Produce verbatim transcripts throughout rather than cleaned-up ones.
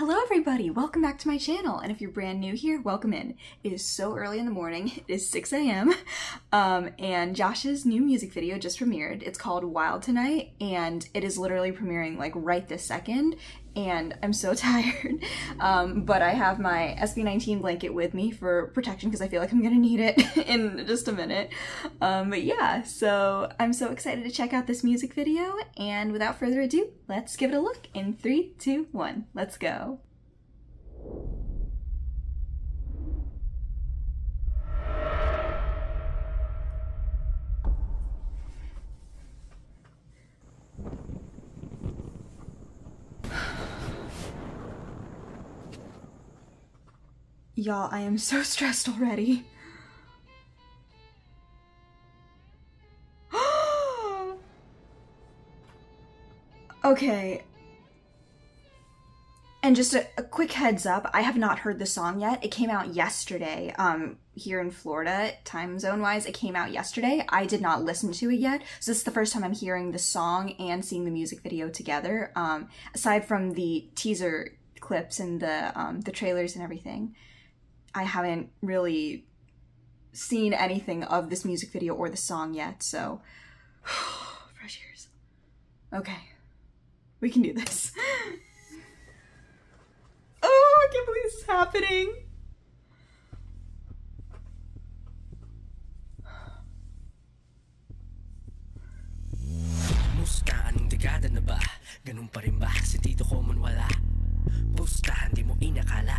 Hello everybody, welcome back to my channel, and if you're brand new here, welcome in. It is so early in the morning, it is six a m, um, and Josh's new music video just premiered. It's called Wild Tonight, and it is literally premiering like right this second, and I'm so tired, um, but I have my S B nineteen blanket with me for protection because I feel like I'm gonna need it in just a minute. Um, but yeah, so I'm so excited to check out this music video, and without further ado, let's give it a look in three, two, one, let's go. Y'all, I am so stressed already. Okay. And just a, a quick heads up, I have not heard the song yet. It came out yesterday, um, here in Florida, time zone-wise. It came out yesterday. I did not listen to it yet, so this is the first time I'm hearing the song and seeing the music video together, um, aside from the teaser clips and the, um, the trailers and everything. I haven't really seen anything of this music video or the song yet, so fresh ears. Okay, we can do this. Oh, I can't believe this is happening. Musta, anong dekada na ba? Ganun pa rin ba? Si Tito Common wala.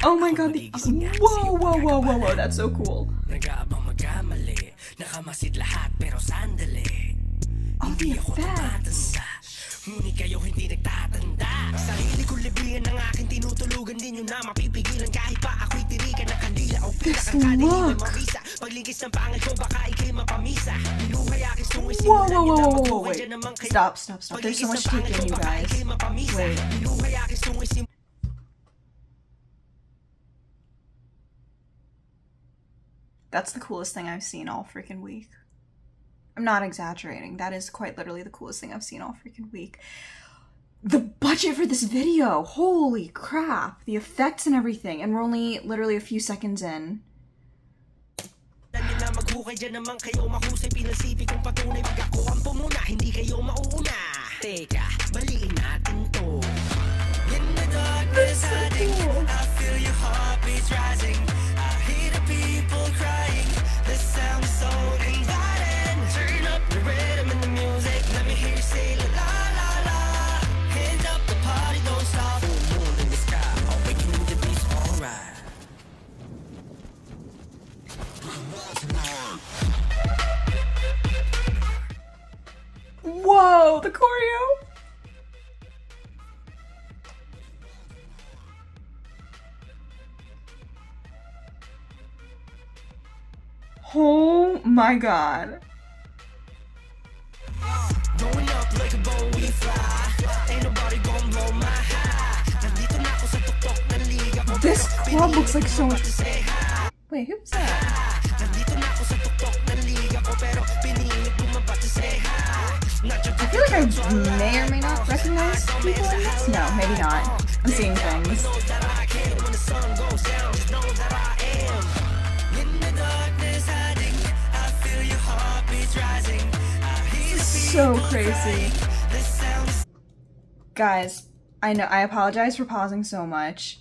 Oh my god, the, whoa, whoa, whoa, whoa, whoa, that's so cool. Oh, the effects. This look. Whoa, whoa, whoa, whoa, whoa, wait. Stop, stop, stop. There's so much to take in, you guys. Wait. That's the coolest thing I've seen all freaking week. I'm not exaggerating. That is quite literally the coolest thing I've seen all freaking week. The budget for this video, holy crap. The effects and everything, and we're only literally a few seconds in. That's so cool. I feel your heartbeats rising. I hear the people crying. This sounds so inviting. Turn up the rhythm and the music. Let me hear you say la la la. Hands up, the party don't stop. Full moon in the sky. I'll wake you with the beats, alright. Whoa, the choreo. Oh my god. Going up like a bow we fly. Ain't nobody gonna blow my high. This club looks like so much. Wait, who's that? I feel like I may or may not recognize people in this. No, maybe not. I'm seeing things. So crazy. Guys, I know, I apologize for pausing so much.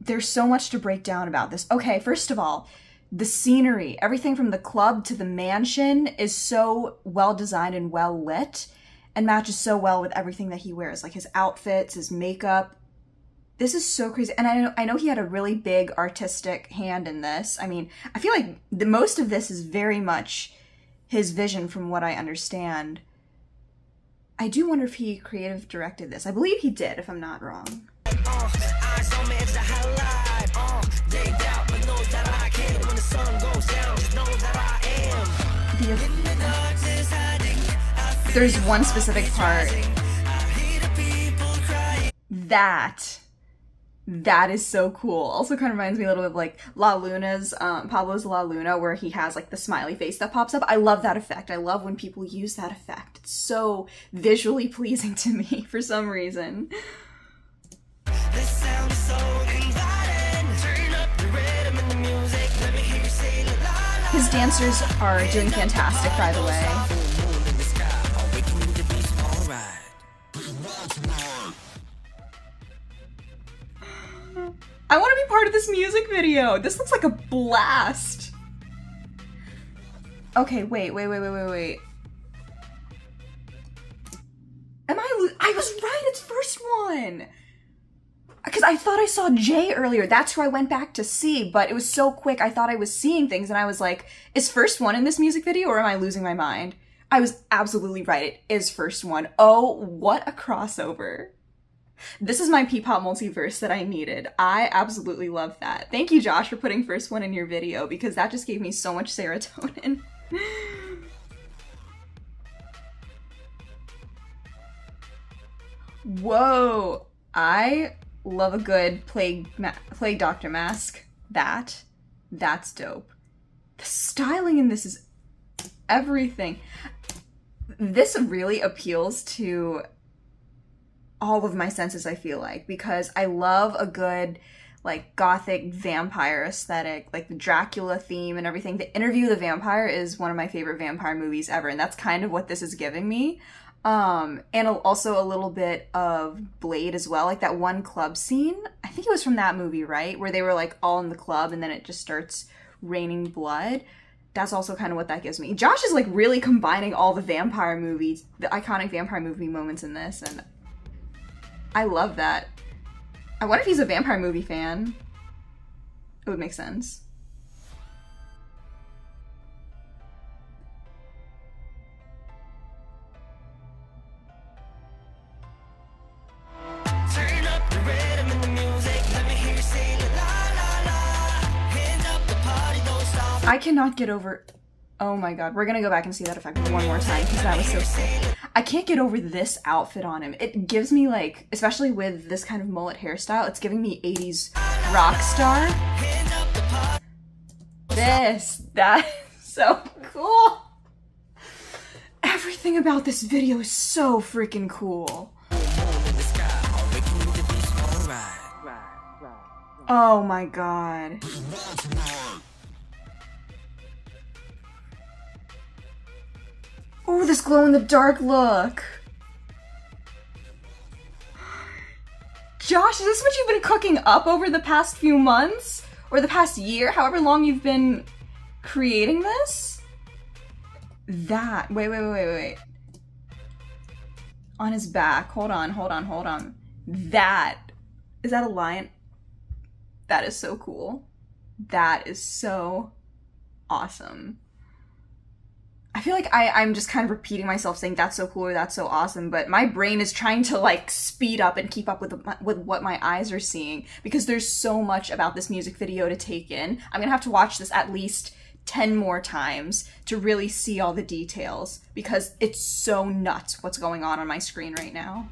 There's so much to break down about this. Okay, first of all, the scenery, everything from the club to the mansion is so well designed and well lit and matches so well with everything that he wears, like his outfits, his makeup. This is so crazy, and I know, I know he had a really big artistic hand in this. I mean, I feel like the most of this is very much his vision from what I understand. I do wonder if he creative directed this. I believe he did, if I'm not wrong. The, there's one specific part. That. That is so cool. Also kind of reminds me a little bit of like La Luna's, um, Pablo's La Luna, where he has like the smiley face that pops up. I love that effect. I love when people use that effect. It's so visually pleasing to me for some reason. This sounds so dancers are doing fantastic, by the way. I want to be part of this music video. This looks like a blast. Okay, wait, wait, wait, wait, wait, wait. Am I lo- I was right, it's first one. Because I thought I saw Jay earlier. That's who I went back to see, but it was so quick. I thought I was seeing things and I was like, is first one in this music video or am I losing my mind? I was absolutely right. It is first one. Oh, what a crossover. This is my P-pop multiverse that I needed. I absolutely love that. Thank you, Josh, for putting first one in your video because that just gave me so much serotonin. Whoa, I love a good plague, ma plague doctor mask. That, that's dope. The styling in this is everything. This really appeals to all of my senses, I feel like, because I love a good like gothic vampire aesthetic, like the Dracula theme and everything. The Interview with the Vampire is one of my favorite vampire movies ever, and that's kind of what this is giving me. Um, and also a little bit of Blade as well, like that one club scene. I think it was from that movie, right? Where they were like all in the club and then it just starts raining blood. That's also kind of what that gives me. Josh is like really combining all the vampire movies, the iconic vampire movie moments in this, and I love that. I wonder if he's a vampire movie fan. It would make sense. I cannot get over, oh my god, we're gonna go back and see that effect one more time because that was so sick. I can't get over this outfit on him. It gives me like, especially with this kind of mullet hairstyle, it's giving me eighties rock star. This, that is so cool. Everything about this video is so freaking cool. Oh my god. Ooh, this glow-in-the-dark look! Josh, is this what you've been cooking up over the past few months? Or the past year? However long you've been creating this? That. Wait, wait, wait, wait, wait. On his back. Hold on, hold on, hold on. That. Is that a lion? That is so cool. That is so awesome. I feel like I, I'm just kind of repeating myself saying that's so cool or that's so awesome, but my brain is trying to like speed up and keep up with, the, with what my eyes are seeing because there's so much about this music video to take in. I'm gonna have to watch this at least ten more times to really see all the details because it's so nuts what's going on on my screen right now.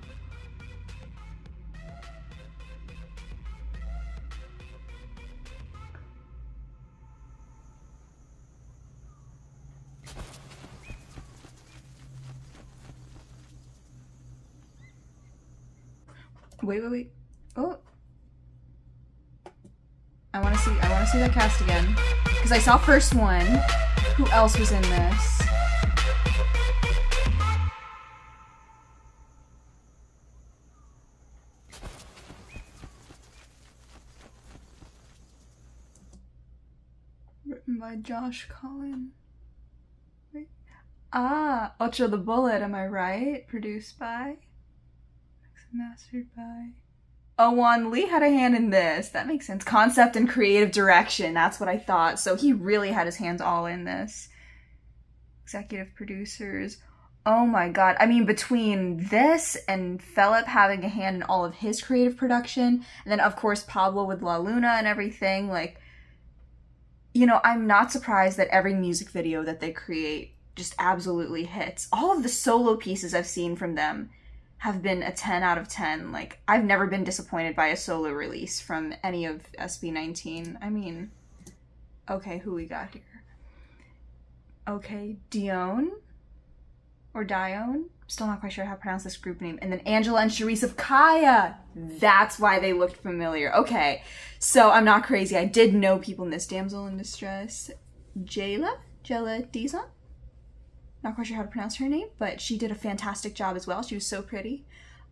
Wait, wait, wait. Oh. I want to see, I want to see that cast again. Because I saw first one. Who else was in this? Written by Josh Cullen. Wait. Ah, Ocho the Bullet, am I right? Produced by? Mastered by... Oh, Wan Lee had a hand in this. That makes sense. Concept and creative direction. That's what I thought. So he really had his hands all in this. Executive producers. Oh my god. I mean, between this and Phillip having a hand in all of his creative production, and then of course Pablo with La Luna and everything, like, you know, I'm not surprised that every music video that they create just absolutely hits. All of the solo pieces I've seen from them have been a ten out of ten. Like, I've never been disappointed by a solo release from any of S B nineteen. I mean, okay, who we got here? Okay, Dion or Dion? Still not quite sure how to pronounce this group name. And then Angela and Sharice of Kaya. That's why they looked familiar. Okay, so I'm not crazy. I did know people in this. Damsel in Distress. Jayla Jayla Dizon. Not quite sure how to pronounce her name, but she did a fantastic job as well. She was so pretty.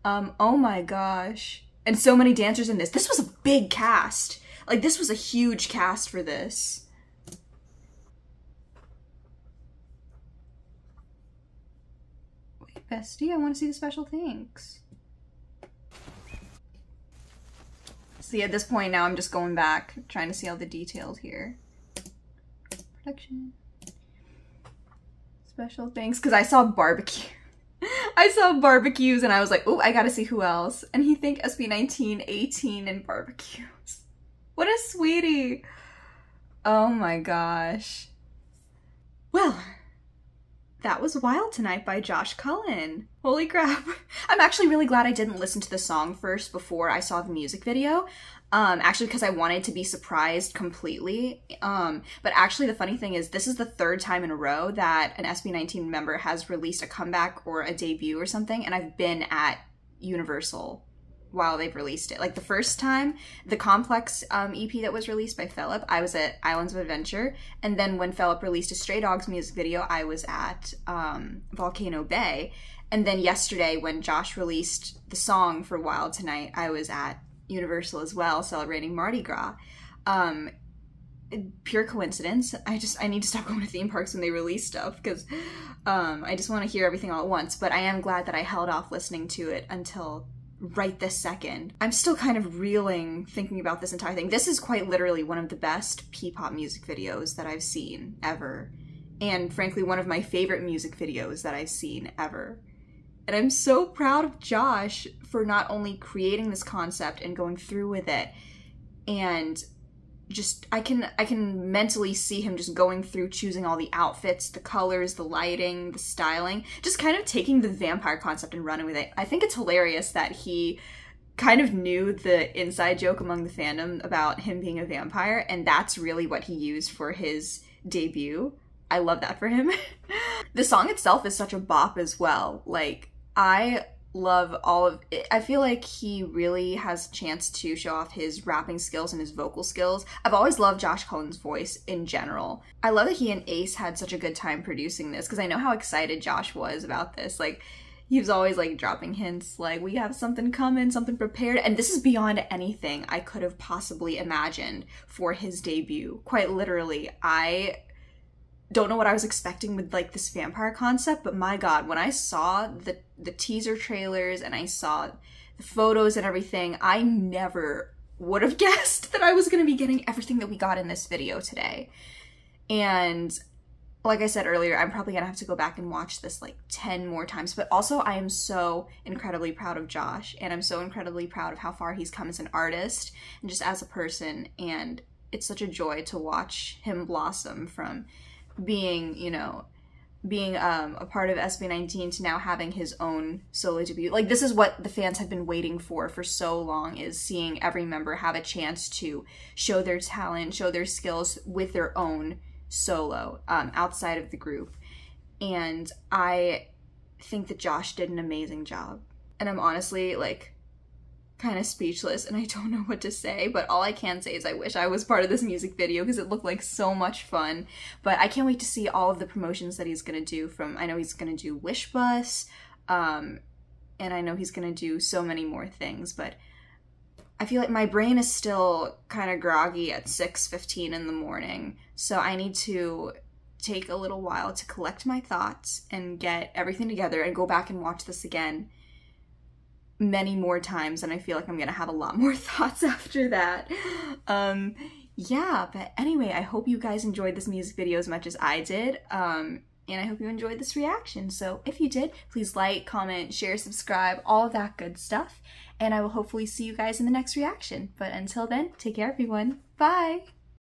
Um, oh my gosh. And so many dancers in this. This was a big cast. Like, this was a huge cast for this. Wait, bestie, I want to see the special thanks. See, at this point now I'm just going back, trying to see all the details here. Production. Special thanks, because I saw barbecue. I saw barbecues and I was like, oh, I gotta see who else. And he think S B nineteen, eighteen, and barbecues. What a sweetie. Oh my gosh. Well, that was Wild Tonight by Josh Cullen. Holy crap. I'm actually really glad I didn't listen to the song first before I saw the music video. Um, actually, because I wanted to be surprised completely. Um, but actually, the funny thing is, this is the third time in a row that an S B nineteen member has released a comeback or a debut or something, and I've been at Universal while they've released it. Like, the first time, the Complex um, E P that was released by Phillip, I was at Islands of Adventure, and then when Phillip released a Stray Dogs music video, I was at um, Volcano Bay, and then yesterday when Josh released the song for Wild Tonight, I was at Universal as well, celebrating Mardi Gras. Um, pure coincidence. I just, I need to stop going to theme parks when they release stuff, because um, I just want to hear everything all at once, but I am glad that I held off listening to it until right this second. I'm still kind of reeling thinking about this entire thing. This is quite literally one of the best P-pop music videos that I've seen ever, and frankly one of my favorite music videos that I've seen ever. And I'm so proud of Josh for not only creating this concept and going through with it, and just I can I can mentally see him just going through choosing all the outfits, the colors, the lighting, the styling, just kind of taking the vampire concept and running with it. I think it's hilarious that he kind of knew the inside joke among the fandom about him being a vampire, and that's really what he used for his debut. I love that for him. The song itself is such a bop as well. Like, I love all of it. I feel like he really has a chance to show off his rapping skills and his vocal skills. I've always loved Josh Cullen's voice in general. I love that he and Ace had such a good time producing this, because I know how excited Josh was about this. Like, he was always like dropping hints like, we have something coming, something prepared, and this is beyond anything I could have possibly imagined for his debut. Quite literally, I don't know what I was expecting with like this vampire concept, but my god, when I saw the the teaser trailers and I saw the photos and everything, I never would have guessed that I was going to be getting everything that we got in this video today. And like I said earlier, I'm probably gonna have to go back and watch this like ten more times, but also I am so incredibly proud of Josh, and I'm so incredibly proud of how far he's come as an artist and just as a person, and it's such a joy to watch him blossom from being, you know, being um, a part of S B nineteen to now having his own solo debut. Like, this is what the fans have been waiting for for so long, is seeing every member have a chance to show their talent, show their skills with their own solo um, outside of the group. And I think that Josh did an amazing job. And I'm honestly, like, kind of speechless, and I don't know what to say, but all I can say is I wish I was part of this music video, because it looked like so much fun. But I can't wait to see all of the promotions that he's gonna do. From, I know he's gonna do Wish Bus, um, and I know he's gonna do so many more things, but I feel like my brain is still kind of groggy at six fifteen in the morning, so I need to take a little while to collect my thoughts and get everything together and go back and watch this again many more times, and I feel like I'm gonna have a lot more thoughts after that. Um, yeah, but anyway, I hope you guys enjoyed this music video as much as I did, um, and I hope you enjoyed this reaction. So if you did, please like, comment, share, subscribe, all of that good stuff, and I will hopefully see you guys in the next reaction. But until then, take care everyone, bye!